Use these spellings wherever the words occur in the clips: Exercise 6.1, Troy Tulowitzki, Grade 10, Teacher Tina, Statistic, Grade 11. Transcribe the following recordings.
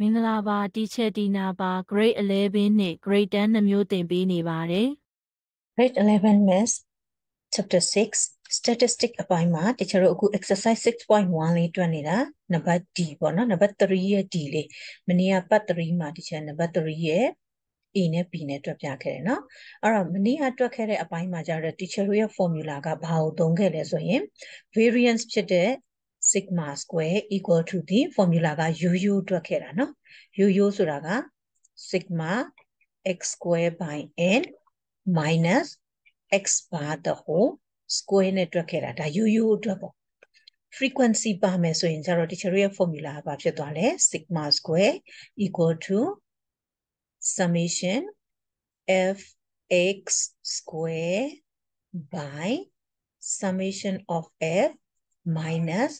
မင်္ဂလာပါ Teacher Tina ပါ Grade 11 နဲ့ Grade 10 နှစ်မျိုးသင်ပေးနေပါတယ်။ Grade 11 Math Chapter 6 Statistic အပိုင်းမှာ Teacher တို့အခု Exercise 6.1 လေးတွေ့နေတာ Number D ပေါ့နော် Number 3 ရဲ့ D လေးမနေ့က Part 3 မှာ Teacher Number 3 ရဲ့ A နဲ့ B နဲ့တွေ့ပြခဲ့တယ်နော်အဲ့တော့မနေ့ကတွေ့ခဲ့တဲ့အပိုင်းမှာကျတော့ Teacher တို့ရဲ့ formula ကဘာကိုသုံးခဲ့လဲဆိုရင် variance ဖြစ်တဲ့sigma square equal to the formula က UU တွက်ခဲ့တာเนาะ UU ဆိုတာက sigma x square by n minus x bar the whole square နဲ့တွက်ခဲ့တာဒါ UU အတွက်ပေါ့ frequency ပါမယ်ဆိုရင်ကျတော့ teacher ရဲ့ formula ကဘာဖြစ်သွားလဲ sigma square equal to summation f x square by summation of f minus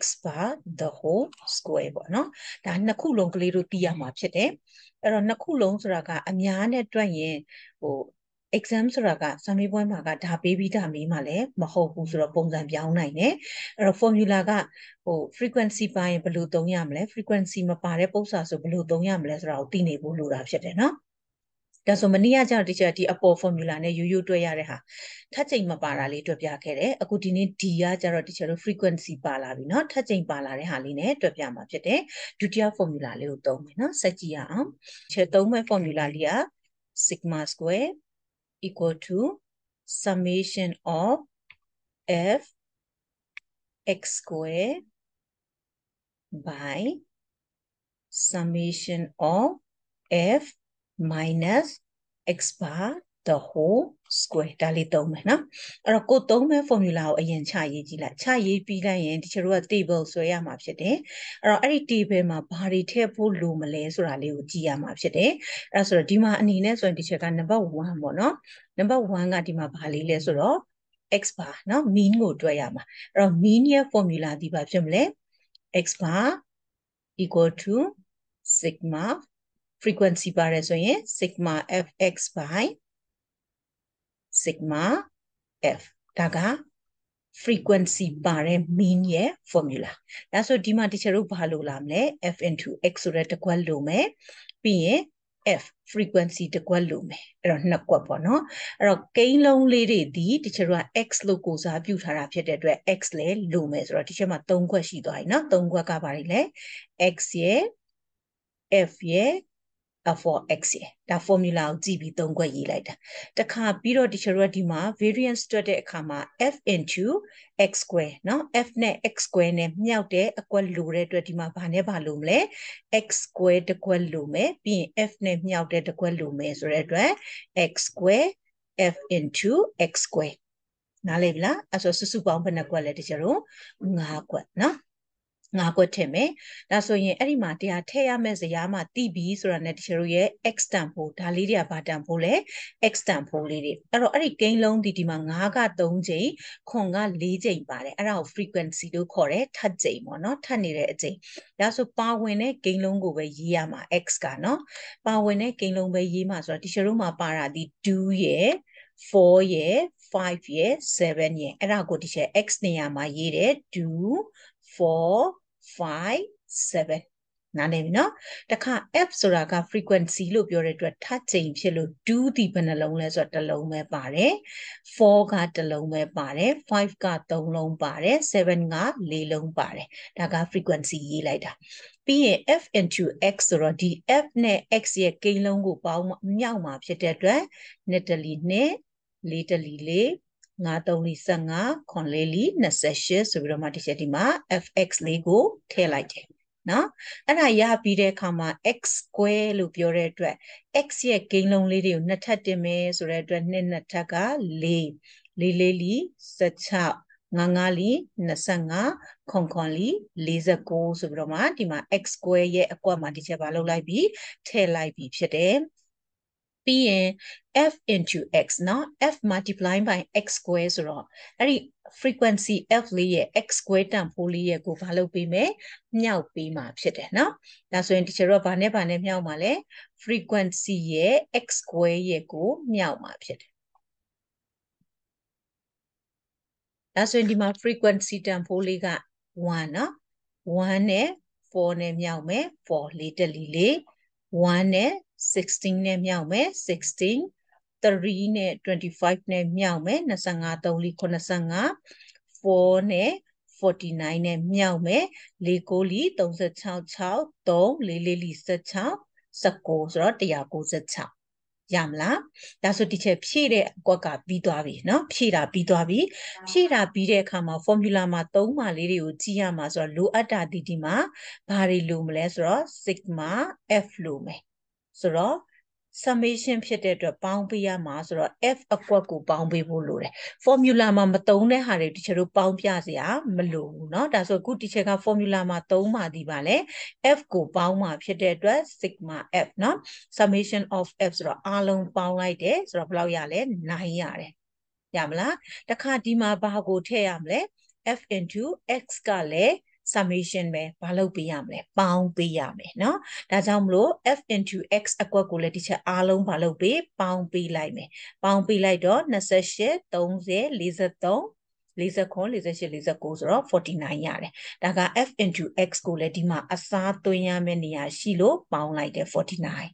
x bar the whole square ပေါ့နော်ဒါနှစ်ခုလုံးကလေးတို့သိရမှာဖြစ်တယ်အဲ့တော့နှစ်ခုလုံးဆိုတာကအများနဲ့တွက်ရင်ဟို exam ဆိုတာကစာမေးပွဲမှာကဒါပေးပြီးတာမေးမှလည်းမဟုတ်ဘူးဆိုတော့ပုံစံပြောင်းနိုင်တယ်အဲ့တော့ formula ကဟို frequency ပါရင်ဘယ်လိုသုံးရမလဲ frequency မပါတဲ့ပုံစံဆိုဘယ်လိုသုံးရမလဲဆိုတာကိုသိနေဖို့လိုတာဖြစ်တယ်နော်ဒါဆိုမနေ့ကကျတော့ teacher ဒီအပေါ် formula နဲ့ရိုးရိုးတွက်ရတဲ့ဟာထပ်ချိန်မပါတာလေးတွက်ပြခဲ့တယ်အခုဒီနေ့ D ကကျတော့ teacher တို့ frequency ပါလာပြီเนาะထပ်ချိန်ပါလာတဲ့ဟာလေးနဲ့တွက်ပြမှာဖြစ်တယ်ဒုတိယ formula လေးကိုသုံးမယ်เนาะဆက်ကြည့်ရအောင် teacher သုံးမဲ့ formula လေးက sigma square equal to summation of f x square by summation of f minus x bar the whole square ဒါလေးသုံးမယ်နော်အဲ့တော့ကိုသုံးမဲ့ formula ကိုအရင်ချရေးကြည့်လိုက်ချရေးပြီးလိုက်ရင်ဒီချေတို့က table ဆွဲရမှာဖြစ်တယ်အဲ့တော့အဲ့ဒီ table မှာဘာတွေထည့်ဖို့လိုမလဲဆိုတာလေးကိုကြည့်ရမှာဖြစ်တယ်အဲ့ဒါဆိုတော့ဒီမှာအနေနဲ့ဆိုရင်ဒီချေက number 1 ပေါ့နော် number 1 ကဒီမှာဘာလေးလဲဆိုတော့ x bar နော် mean ကိုတွက်ရမှာအဲ့တော့ mean ရဲ့ formula ဒီဘာဖြစ်မလဲ x bar equal to sigma frequency bar ဆိုရင် sigma fx by sigma f ဒါက frequency bar ရဲ့ mean ရဲ့ formula ဒါဆိုဒီမှာ teacher တို့ဘာလို့လာမလဲ f into x ဆိုတဲ့တစ်ကွက်လို့မယ်ပြီးရင် f frequency တစ်ကွက်လို့မယ်အဲ့တော့နှစ်ကွက်ပေါ့နော်အဲ့တော့ကိန်းလုံးလေးတွေဒီ teacher တို့က x လို့ကိုစားပြုထားတာဖြစ်တဲ့အတွက် x လဲလို့မယ်ဆိုတော့ teacher မှာ3ကွက်ရှိသွားပြီနော်3ကွက်ကဘာတွေလဲ x ရဲ့ f ရဲ့ for x ရဒါ formula ကိုကြည့်ပြီး၃ခွက်ရေးလိုက်တာတခါပြီးတော့ teacher တို့ကဒီမှာ variance တွက်တဲ့အခါမှာ f into x square เนาะ f နဲ့ x square နဲ့မြောက်တဲ့အကွက်လိုတဲ့အတွက်ဒီမှာဘာနဲ့ဘာလိုမလဲ x square တစ်ကွက်လိုမယ်ပြီးရင် f နဲ့မြောက်တဲ့တစ်ကွက်လိုမယ်ဆိုတဲ့အတွက် x square f into x square နားလည်ပြီလားအဲ့ဆိုစုစုပေါင်းဘယ်နှကွက်လဲ teacher တို့၅ကွက်เนาะငါကွက်ထင်မယ်ဒါဆိုရင်အဲ့ဒီမှာတရားထည့်ရမယ့်ဇယားမှာတိပြီဆိုတာနဲ့တချို့တို့ရဲ့ x တန်ဖိုးဒါလေးတွေကဘာတန်ဖိုးလဲ x တန်ဖိုးလေးတွေအဲ့တော့အဲ့ဒီကိန်းလုံးဒီမှာ9က3ချိန်9က4ချိန်ပါတယ်အဲ့ဒါကို frequency လို့ခေါ်တယ်ထပ်ချိန်ပေါ့နော်ထပ်နေတဲ့အချိန်ဒါဆိုပါဝင်တဲ့ကိန်းလုံးကိုပဲရေးရမှာ x ကနော်ပါဝင်တဲ့ကိန်းလုံးပဲရေးမှာဆိုတော့တချို့တို့မှာပါတာဒီ2ရဲ့4ရဲ့5ရဲ့7ရဲ့အဲ့ဒါကိုတချို့ x နေရာမှာရေးတယ်2 4 5 7နားလည်ပြီနော်တခါ f ဆိုတာက frequency လို့ပြောတဲ့အတွက်ထပ်ချိန်ဖြစ်လို့2ဒီဘယ်နှလုံးလဲဆိုတော့တစ်လုံးပဲပါတယ်4ကတစ်လုံးပဲပါတယ်5က3လုံးပါတယ်7က4လုံးပါတယ်ဒါက frequency ရေးလိုက်တာပြီးရင် f into x ဆိုတော့ဒီ f နဲ့ x ရဲ့ကိန်းလုံးကိုပေါင်းမြောက်မှာဖြစ်တဲ့အတွက်2တလီ2 4တလီ4 53 25 94 28ဆိုပြီးတော့မှဒီချက်ဒီမှာ fx လေးကိုထည့်လိုက်တယ်နော်အဲ့ဒါရပြီးတဲ့အခါမှာ x square လို့ပြောတဲ့အတွက် x ရဲ့ဂိမ်းလုံးလေးတွေကိုနှစ်ထပ်တင်မယ်ဆိုတဲ့အတွက်နှစ်ထပ်က4 4 4 16 55 25 49ဆိုပြီးတော့မှဒီမှာ x square ရဲ့အကွက်မှာဒီချက်ပါလောက်လိုက်ပြီးထည့်လိုက်ပြီးဖြစ်တယ်ပြီးရင် f into x เนาะ f multiplying by x square ဆိုတော့အဲ့ဒီ frequency f လေးရဲ့ x square တန်ဖိုးလေးရဲ့ကိုဘာလုပ်ပေးမလဲမြောက်ပေးမှာဖြစ်တယ်เนาะဒါဆိုရင် teacher တို့ကဘာနဲ့မြောက်မှာလဲ frequency ရဲ့ x square ရဲ့ကိုမြောက်မှာဖြစ်တယ်ဒါဆိုရင်ဒီမှာ frequency တန်ဖိုးလေးက1เนาะ1နဲ့ 4 ne myaw me 4 le tali le 1 ne 16 ne myaw me 16 3 ne 25 ne myaw me 25 3 li 95 4 ne 49 ne myaw me le ko li 36 6 3 le le li 16 19 so 196 Yamla, that's what teacher Pire Goka Bidavi, no? Pira Bidavi, Pira Bide Kama, Formula Matoma, Lirio Tiamas or Luata Didima, Pari Lumlesra, Sigma, F Lume. So, summation Pietet or Pompia Masra, F Aquaco Pompe Volure. Formula Matone, Harry teacher Pompiazia, Malu, no? That's a good teacher Formula Matoma di Vale, F go Palma Pietet, Sigma F, no? Summation of F Sra Along Palai de Sra Blauyale, Nahiare. Yamla, the Kadima Bago Teamle, F into X Gale. Summation me palo piyamle, pound piyame, no? That's how F into X aqua culeticha alum palo pi, pound pi lime. Pound pi lime don, nasashe, tonze, lisa ton, lisa con, lisa she, lisa cosro, 49 yare. Daga F into X coletima asa toyamenia shilo, pound like 49.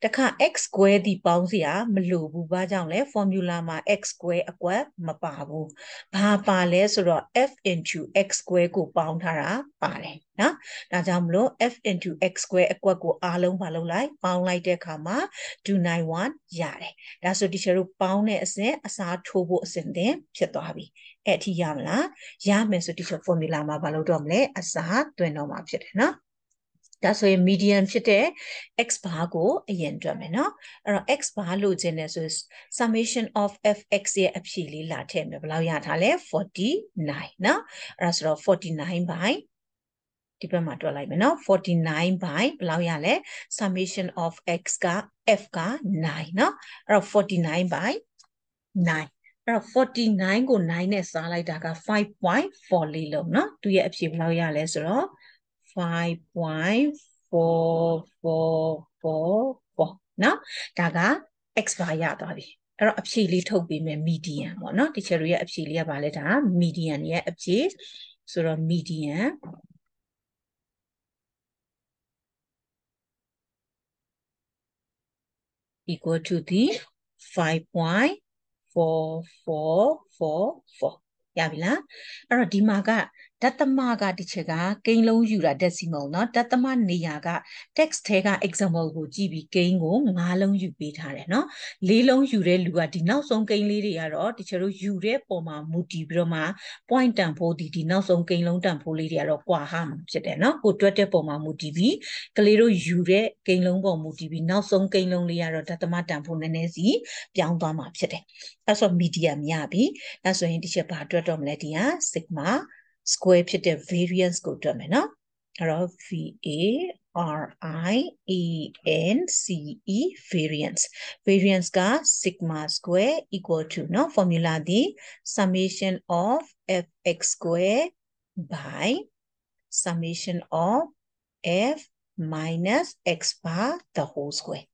Daka X square di poundia, malubu bajanle, formula ma X square aqua, mapabu. Papa les or F into X square go pound hara, pare. Na, Najamlo, F into X square aqua go alum palolai, pound like de kama, 291 yare. That's what teacher pound as a tobo sende, chetohabi. Et yamla, yam as a teacher formula ma balodomle, asa, duenoma pjetena. That's why medium chite X bar go yendramena. X bar lo genesis summation of FX ye apchili latte me blau yatale 49. Now, Rasra 49 by Dipamatwa like mena 49 by blau yale summation of X ka F ka 9. Now, 49 by 9. 49 go 9 is like daga 5.4 lilo. No, do ye apchi blau yale sro. 5.4444. Now, Daga expire Davi. Absolutely to be median or not. Teacher, we absolutely about it. Median, yeah, absolutely. So, median. Equal to the 5.4444. Yavila, or dimaga, datamaga dichega, gain low yura decimal, not dataman niaga, text tega example go gibi gain go, malon you beat her, no? Lilon yure luadina, son gain liria, or teacher yure poma muti broma, point tampo didina, son gain long tampo liria or quaham, sedena, go to a poma mutivi, calero yure, gain long go mutivi, now son gain long liara datama tampo nenezi, piantama, sede. That's what medium yabi, that's what in teacher part. Sigma square variance go terminal V-A-R-I-A-N-C-E variance. Variance ka sigma square equal to no formula the summation of fx square by summation of f minus x bar the whole square.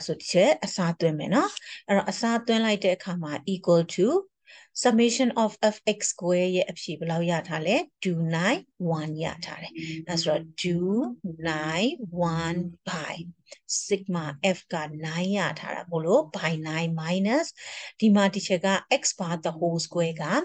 So teacher asatwen mena asatwen like the comma equal to summation of fx square ye apchi blau ya thale 291 ya thale that's right 291 by sigma f ka 9 ya thara bolo by 9 minus di ma teacher ka x bar the whole square ka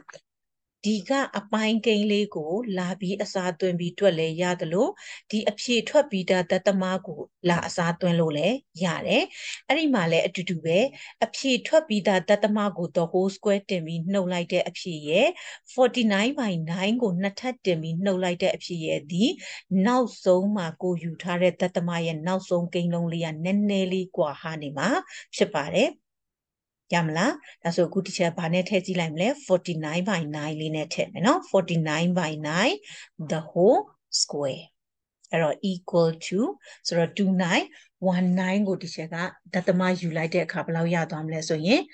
di ka apain gain le ko la bi asa twin bi twet le ya talo di apchi thwet bi da tatama ko la asa twin lo le ya de ari ma le atutu be apchi thwet bi da tatama ko the whole square tin bi hnou lai de apchi ye 49 by 9 ko nat that tin bi hnou lai de apchi ye di naw song ma ko yu tha de tatama ye naw song gain long le ya ne ne li kwa ha ni ma phit pa de Yamla, that's a good teacher Barnet Hezi Limele, 49 by 9 linear, no? 49 by 9, the whole square. Error equal to, so 2919 go teacher ka, datama you like a couple of yadam less, so ye,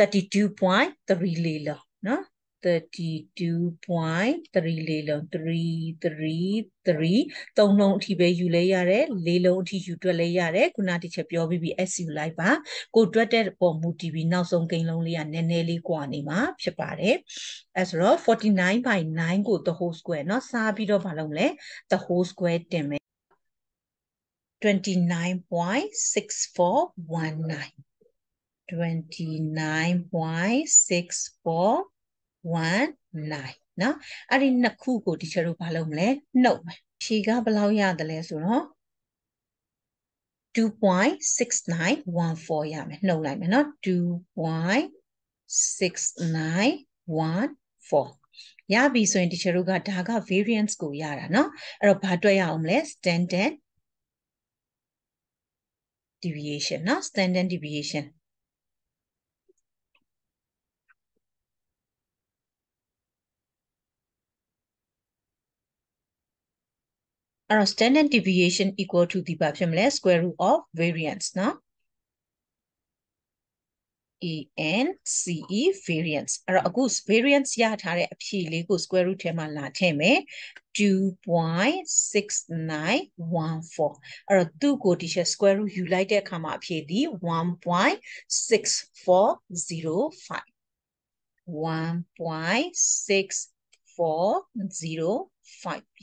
32.3 lila, no? 32.333 Don't know Tibe you lay are, Lelo Titu Layare, Kunati Chapio BBS you like ba, go dreaded or mutibi now some gain lonely and Neneli Guanima, Chapare. As row 49/9 go the whole square, not Sabido Balonle, the whole square deme 29.6419. 29.6419. Now, I didn't know who go teacher of Palomle. No, she got below the lesson. 2.6914 yam. No, like not 2.6914. Yabi so in teacher who got daga variance go yara. No, or patoya omless 10 deviation. No, standard deviation. Our standard deviation equal to the square root of variance, no? ANCE variance. Our agus variance ya thare aphi le ko square root thema la theme 2.6914. Our two ko teacher square root you like the khama aphi di 1.6405. 1.6405.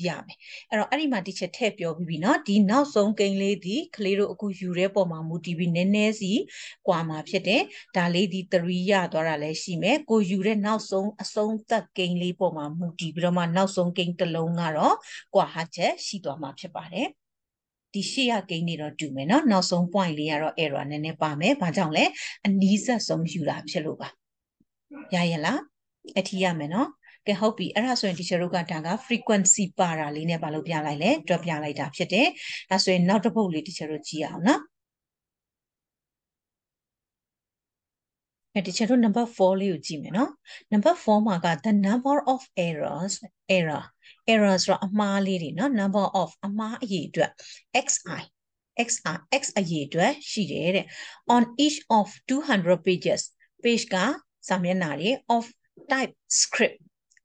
Yame. And Arima teacher tap your baby not the now song can lady, Clero Ocure Poma Mutibi Nenezi, Quama Pete, Da Lady Taria Dora Leshime, go Jure now song a song that can lay Poma Mutibroma now song can talongaro, Quahache, Sidoma Chepare. Tishia gain it or two men, now song point Liaro Eran and Nepame, Pajanle, and Lisa some Jura Cheluba. Yayala, at Yameno. Can help be a so in teacher Rugataga frequency para line balopia lile, drop ya light up shade, as in not a poly teacher Giana. A teacher number 4 you Jimeno. Number 4 maga the number of errors, errors ra ama lady, no number of ama yedra, xi yedra, she did on each of 200 pages. Page ka samyanari of type script.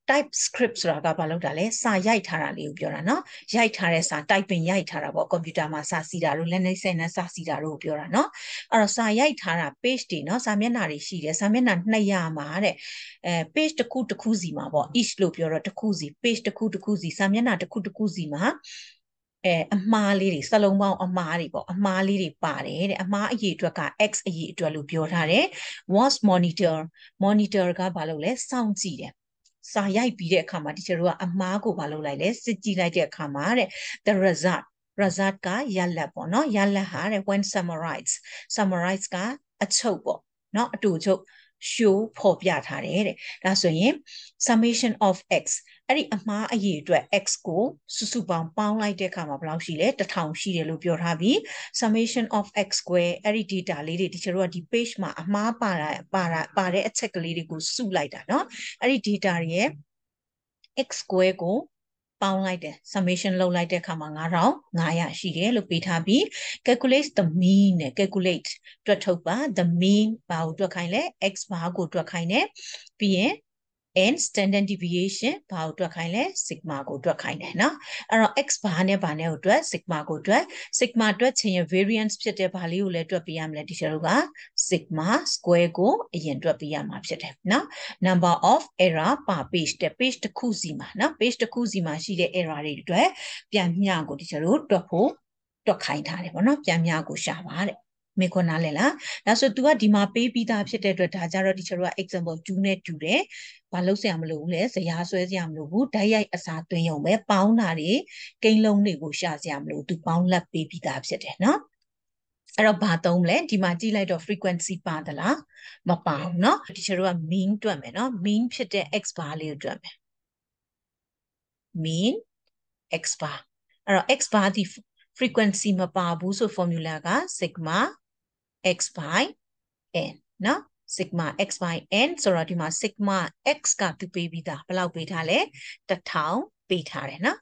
Type scripts raga balodale, sa yaitara liubiorano, yaitares, type in yaitara, computer masa sidaru, lenesena sasidaru biorano, or sa yaitara, pastino, samenari shire, samena nayamare, paste the kutukuzima, or ishlopura takuzi, paste the kutukuzi, samena takutukuzima. Amali, Saloma, Amaribo, Amali Pare, Ama Yitwaka, X Yitwalupiorare, was monitor Gabalole, sound seed. Sayai Pide Kamaticherua, Amago Balolale, Sitila Kamare, the Razat Ka, Yalapono, Yalahare, when summarize Ka, a chobo, not to choke, show Popiatare. That's him, summation of X. Ari ama aye to X go, Susubam pound like the Kama Blausile, the town she lupior habi, summation of X square, Ari dita lady teacher, the page ma, ama para, a check lady go, su like that, no? Ari dita ye, X square go, pound like the summation low like the Kamangara, Naya she lupit habi, calculate the mean, calculate to a toba, the mean, bow to a kine, X bar go to a kine, bien. And standard deviation, power to a kind, sigma go to a kind, no? Around X bahane to sigma go to sigma to a variance, psete value let to a PM let it sigma square go, yen to a PM upset. Now, number of error, pa paste kuzima, no? Paste kuzima, she the error ready to a PM yago teacher, drop ho, to kind, no? PM yago shavare. Mekonalela. That's what Dua Dima baby the upset Tajara teacher example June today. Palos Yamlules, Yasu Yamlu, Daya Asatu Yome, Poundare, Gain Lonely Bushas Yamlu, to pound lap baby the upset, no? Arabatomle, Dimati light of frequency padala, Mapa, no? Teacher a mean drumme, no? Mean pshete X value drumme. Mean X bar. Ara X bar the frequency mapabu so formula ga sigma x by n. No? Sigma x by n. So ratima sigma x ka tu baby da. Palau beta le ta town beta re na.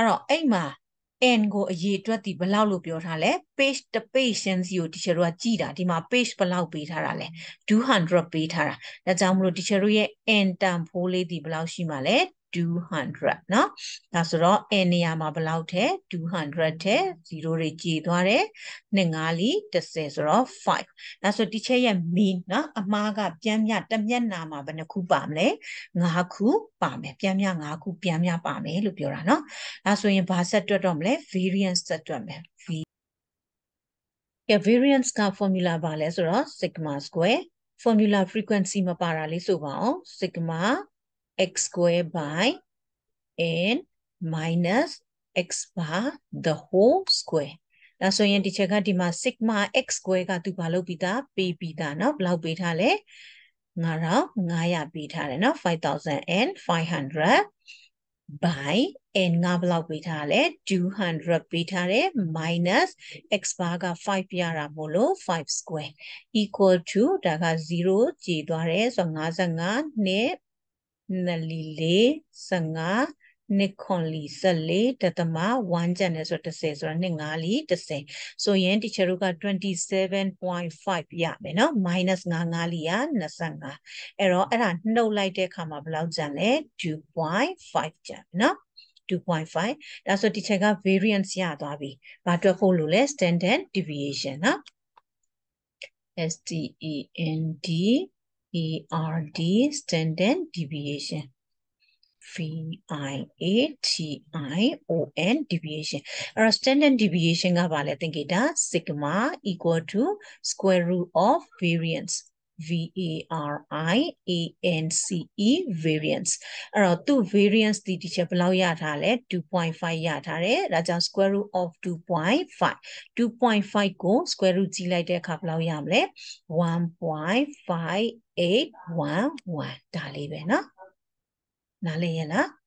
Aro aima and go a ye twati balalu piorale, paste the patients you teacher jida, dima paste palau petarale, 200 petara. That's amro teacher and tampole di blaushimale, 200. No, that's raw and yama balaute, 200, 0 regidore, Nengali, the says raw 5. That's what teacher mean, no, a maga, piamia, damianama, banaku bamle, ngaku, bame, piamia, ngaku, piamia, bame, lupiorano. That's when you pass at your domle, variance that variance ka formula vales raw, sigma square, formula frequency ma paralis over, sigma. X square by n minus x bar the whole square. Now, so you teacher got the sigma x square got to balo beta, p beta, no, blau beta le, ngara, ngaya beta, no, 5,500 by n nga blau beta le, 200 beta le, minus x bar ga 5 yara bolo, 5 square equal to daga 0 j dware, so nga zanga ne. Nalile, Sanga, Nikonli, Sale, Tatama, one Janes or the says running Ali the same. So yen teacheruka 27.5 ya, no, minus Nangalia, Nasanga. Error, and no light there come up loud Jane, 2.5 jam, no, 2.5. That's what teacher got variance ya, Davi. But to follow less than deviation, no. STEND. ERD standard deviation. VIATION deviation. Our standard deviation ga vale tengida sigma equal to square root of variance. VARIANCE variance. Our two variance the teacher below yatale 2.5 yatare Rajan square root of 2.5. 2.5 go square root G like a kapla yamle 1.5. 811 dali vena naleyena